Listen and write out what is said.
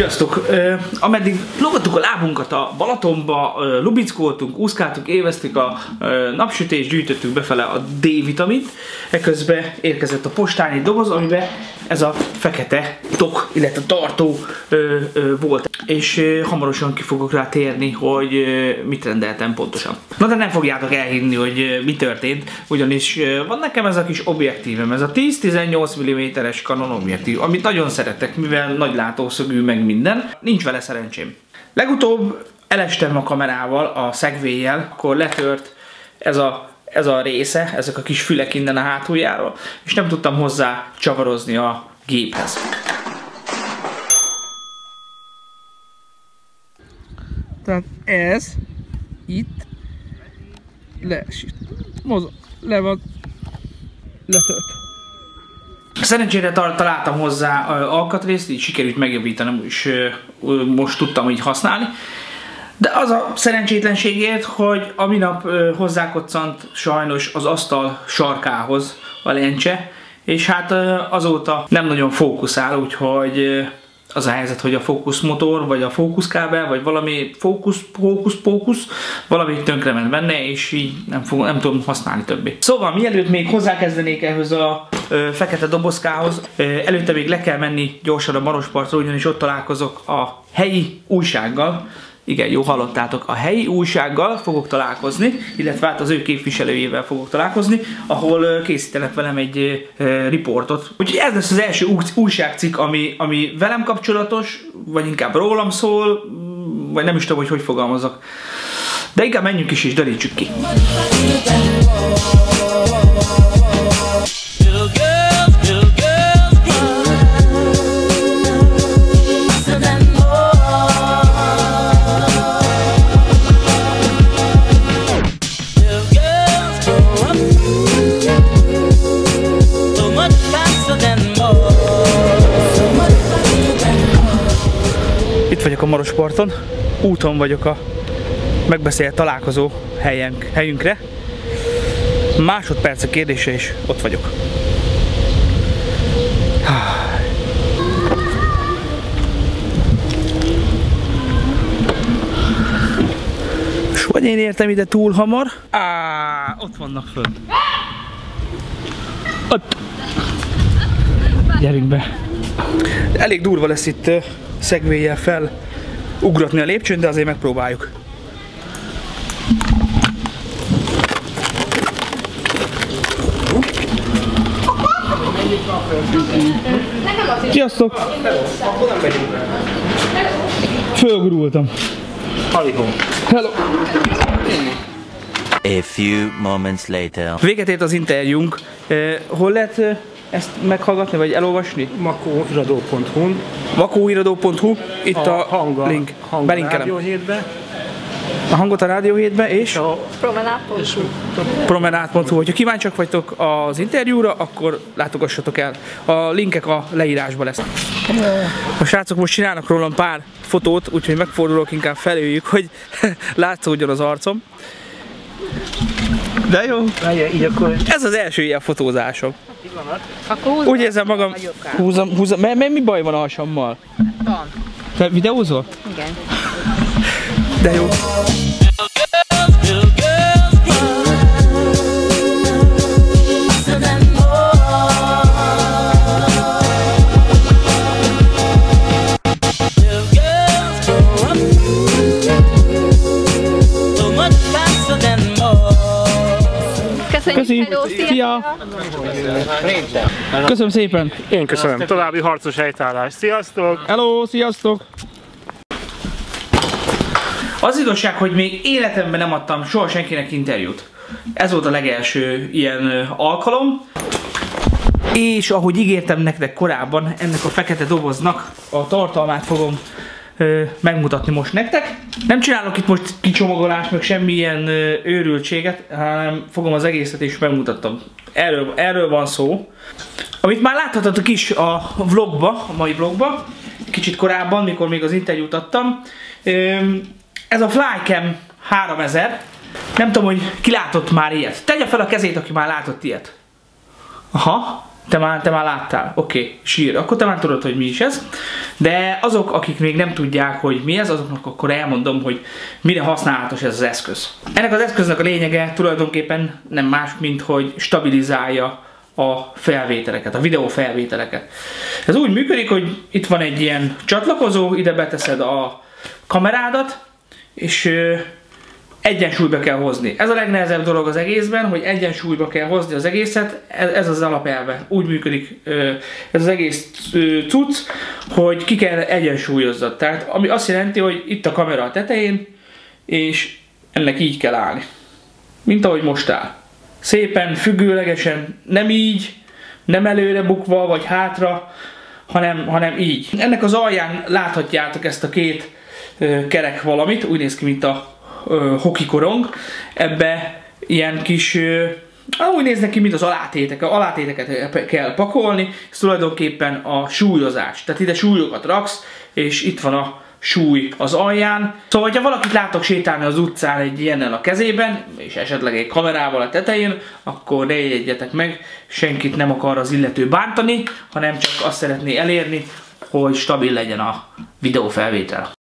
Sziasztok! Ameddig lógattuk a lábunkat a Balatonba, lubickoltunk, úszkáltunk, éveztük a napsütést, gyűjtöttük befele a D-vitamint. Eközben érkezett a postán egy doboz, amiben ez a fekete tok, illetve tartó volt. És hamarosan ki fogok rá térni, hogy mit rendeltem pontosan. Na de nem fogjátok elhinni, hogy mi történt, ugyanis van nekem ez a kis objektívem, ez a 10-18 mm-es Canon objektív, amit nagyon szeretek, mivel nagy látószögű meg minden. Nincs vele szerencsém. Legutóbb elestem a kamerával, a szegvéjjel, akkor letört ez a része, ezek a kis fülek innen a hátuljáról, és nem tudtam hozzá csavarozni a géphez. Tehát ez itt leesik, mozog, le van, letört. Szerencsére találtam hozzá alkatrészt, így sikerült megjavítanom, és most tudtam így használni. De az a szerencsétlenségért, hogy a minap hozzákoccant sajnos az asztal sarkához a lencse, és hát azóta nem nagyon fókuszál, úgyhogy az a helyzet, hogy a fókuszmotor, vagy a fókuszkábel, vagy valami fókusz, valami tönkrement benne, és így nem tudom használni többé. Szóval mielőtt még hozzákezdenék ehhez a fekete dobozkához, előtte még le kell menni gyorsan a Marospartra, ugyanis ott találkozok a helyi újsággal. Igen, jó hallottátok, a helyi újsággal fogok találkozni, illetve hát az ő képviselőjével fogok találkozni, ahol készítenek velem egy riportot. Úgyhogy ez lesz az első újságcikk, ami velem kapcsolatos, vagy inkább rólam szól, vagy nem is tudom, hogy fogalmazok. De inkább menjünk is és derítsük ki. Vagyok a Marosparton, úton vagyok a megbeszélt találkozó helyünkre. Másodperc a kérdése is ott vagyok. És vagy én értem ide túl hamar. Á, ott vannak fönt. Ott. Gyerünk be. Elég durva lesz itt szegvélyel fel ugratni a lépcsőn, de azért megpróbáljuk. Sziasztok! Fölgurultam. Hello. Hello. A few moments later. Véget ért az interjúnk. Hol lehet ezt meghallgatni, vagy elolvasni? Makóhirado.hu. Makóhirado.hu, itt a link. Belinkelem. A hangot a Rádióhétbe és a Promenád.hu. Promenád.hu. Hogyha kíváncsiak vagytok az interjúra, akkor látogassatok el. A linkek a leírásban lesznek. A srácok most csinálnak rólam pár fotót, úgyhogy megfordulok, inkább feléjük, hogy látszódjon az arcom. De jó? Ez az első ilyen fotózásom. Úgy érzem magam, húzom, mert mi baj van alsammal? Van. Te videózol? Igen. De jó. Szia! Köszönöm szépen! Én köszönöm. További harcos helytállás. Sziasztok! Hello, sziasztok! Az igazság, hogy még életemben nem adtam soha senkinek interjút. Ez volt a legelső ilyen alkalom. És ahogy ígértem nektek korábban, ennek a fekete doboznak a tartalmát fogom megmutatni most nektek. Nem csinálok itt most kicsomagolást, meg semmilyen őrültséget, hanem fogom az egészet és megmutattam. Erről van szó. Amit már láthatatok is a vlogba, a mai vlogba, kicsit korábban, mikor még az interjút adtam. Ez a Flycam 3000. Nem tudom, hogy ki látott már ilyet. Tegye fel a kezét, aki már látott ilyet. Aha, Te már láttál, oké, sír, akkor te már tudod, hogy mi is ez. De azok, akik még nem tudják, hogy mi ez, azoknak akkor elmondom, hogy mire használatos ez az eszköz. Ennek az eszköznek a lényege tulajdonképpen nem más, mint hogy stabilizálja a felvételeket, a videó felvételeket. Ez úgy működik, hogy itt van egy ilyen csatlakozó, ide beteszed a kamerádat, és egyensúlyba kell hozni. Ez a legnehezebb dolog az egészben, hogy egyensúlyba kell hozni az egészet, ez az alapelve. Úgy működik ez az egész cucc, hogy ki kell egyensúlyoznod. Tehát ami azt jelenti, hogy itt a kamera a tetején, és ennek így kell állni. Mint ahogy most áll. Szépen, függőlegesen, nem így, nem előre bukva, vagy hátra, hanem így. Ennek az alján láthatjátok ezt a két kerek valamit, úgy néz ki, mint a hokikorong, ebbe ilyen kis, úgy néznek ki, mint az alátéteket kell pakolni, ez tulajdonképpen a súlyozás, tehát ide súlyokat raksz, és itt van a súly az alján. Szóval, ha valakit látok sétálni az utcán egy ilyennel a kezében, és esetleg egy kamerával a tetején, akkor ne ijedjetek meg, senkit nem akar az illető bántani, hanem csak azt szeretné elérni, hogy stabil legyen a videófelvétel.